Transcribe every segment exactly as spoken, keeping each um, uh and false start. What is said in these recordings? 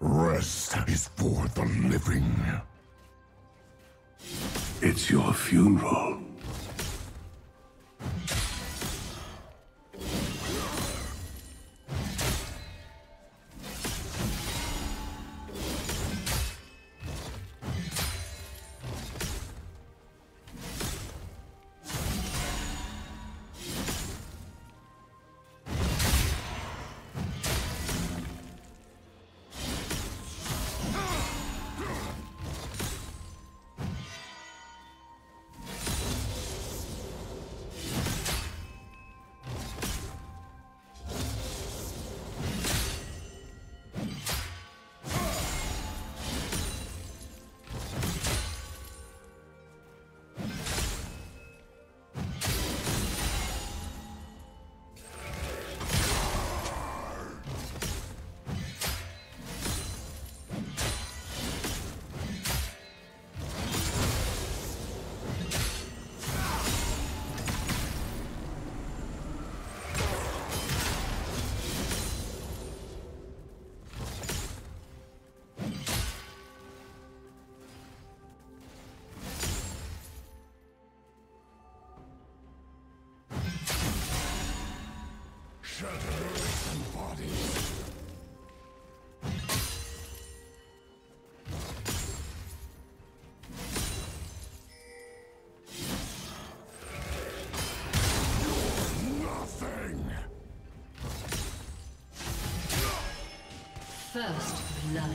Rest is for the living. It's your funeral. First blood.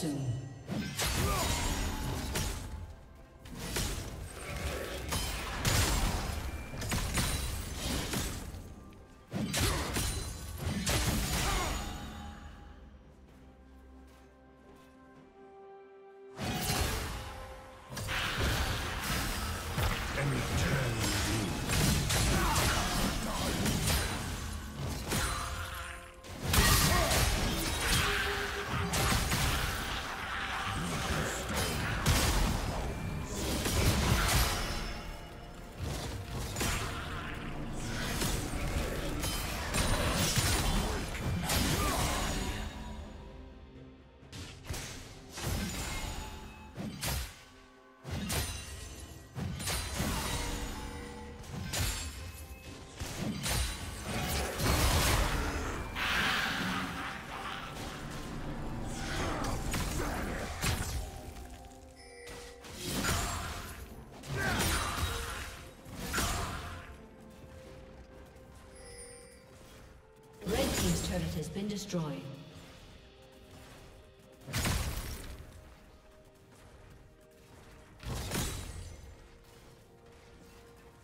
soon. It has been destroyed.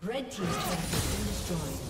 Red team's turret has been destroyed.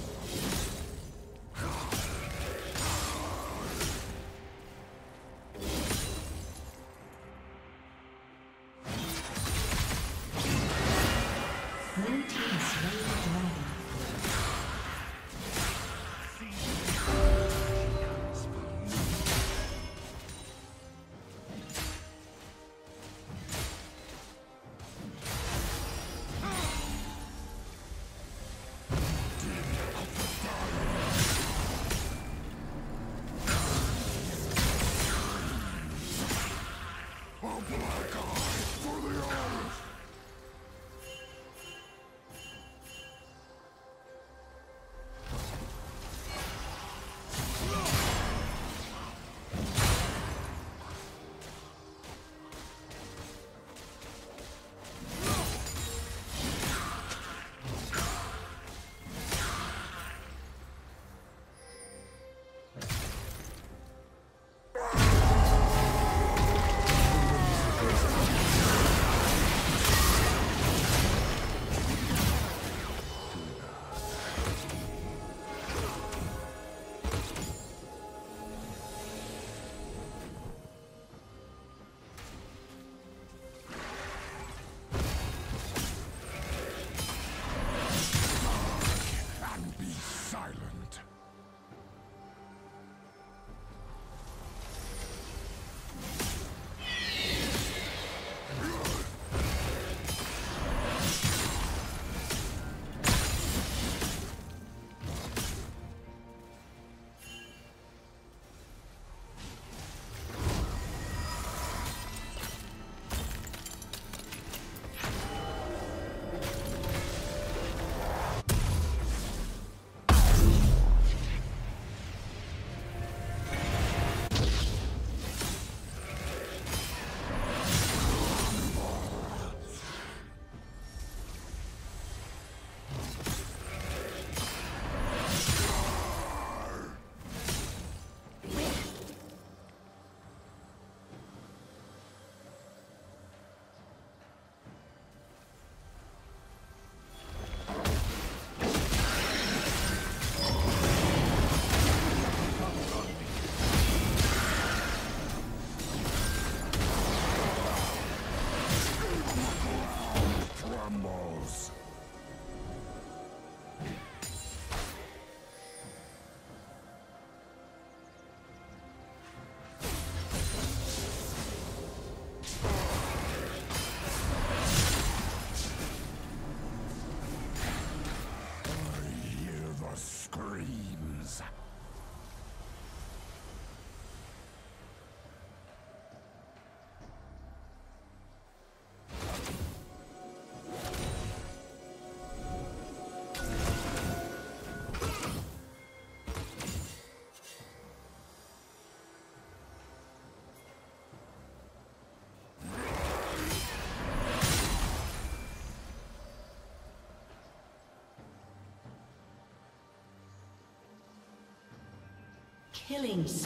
Killings.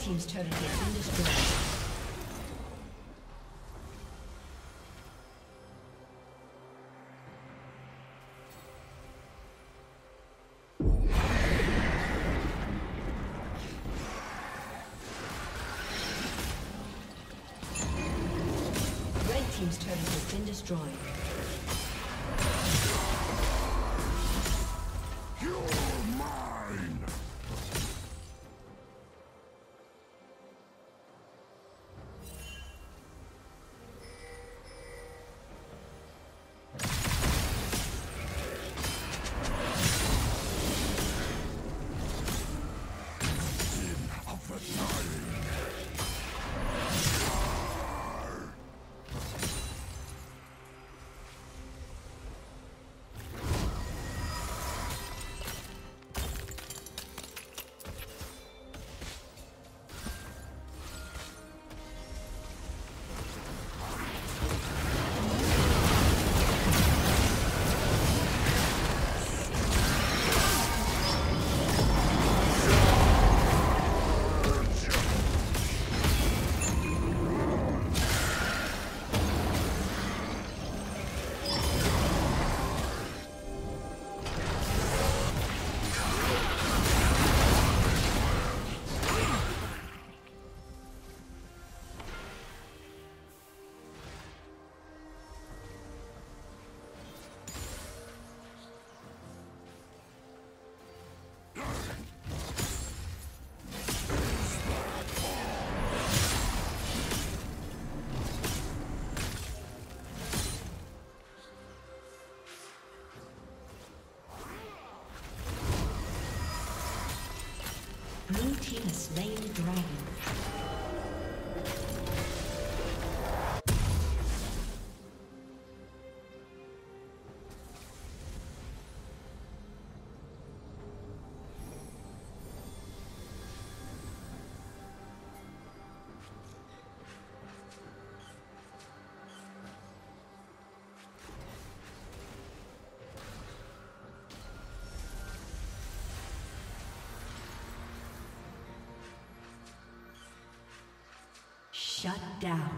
team's turret has been destroyed. Team's turret has been destroyed. Blue team has slain the dragon. Shut down.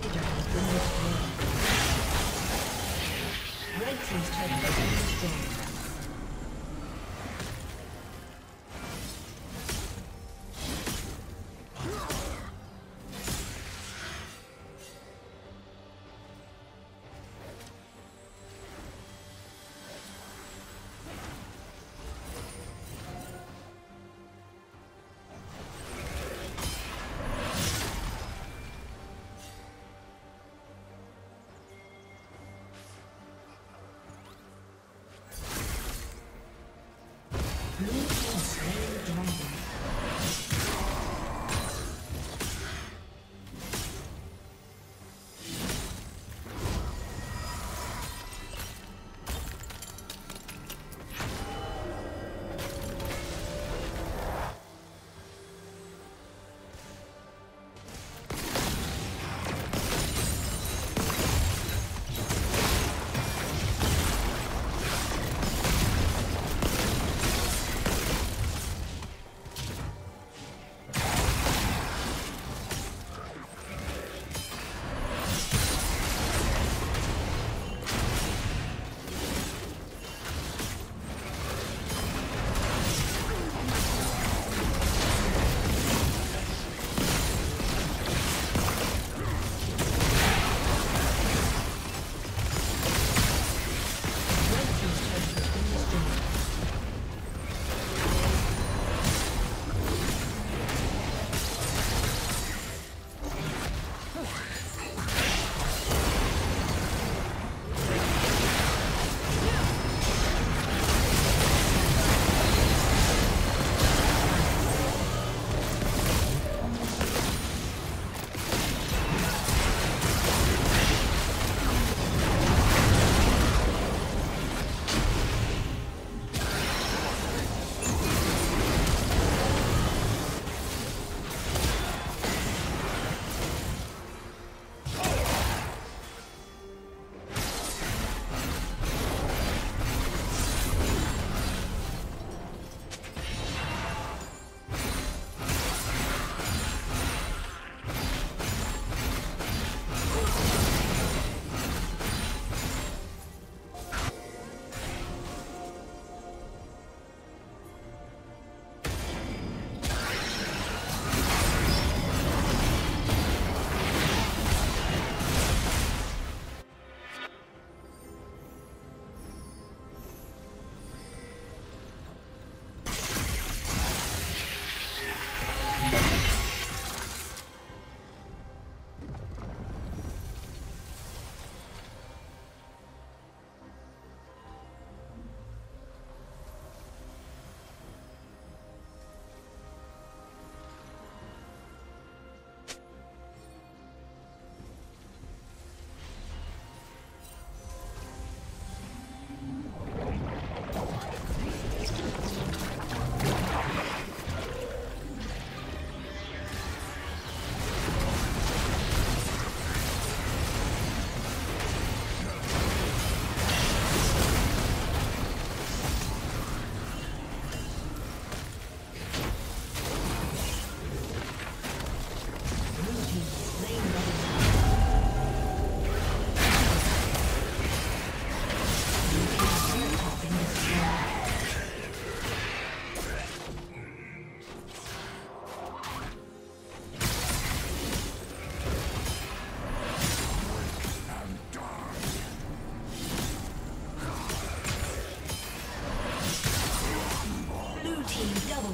inhibitor has been destroyed. Red team's turret has been destroyed.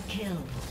Kill.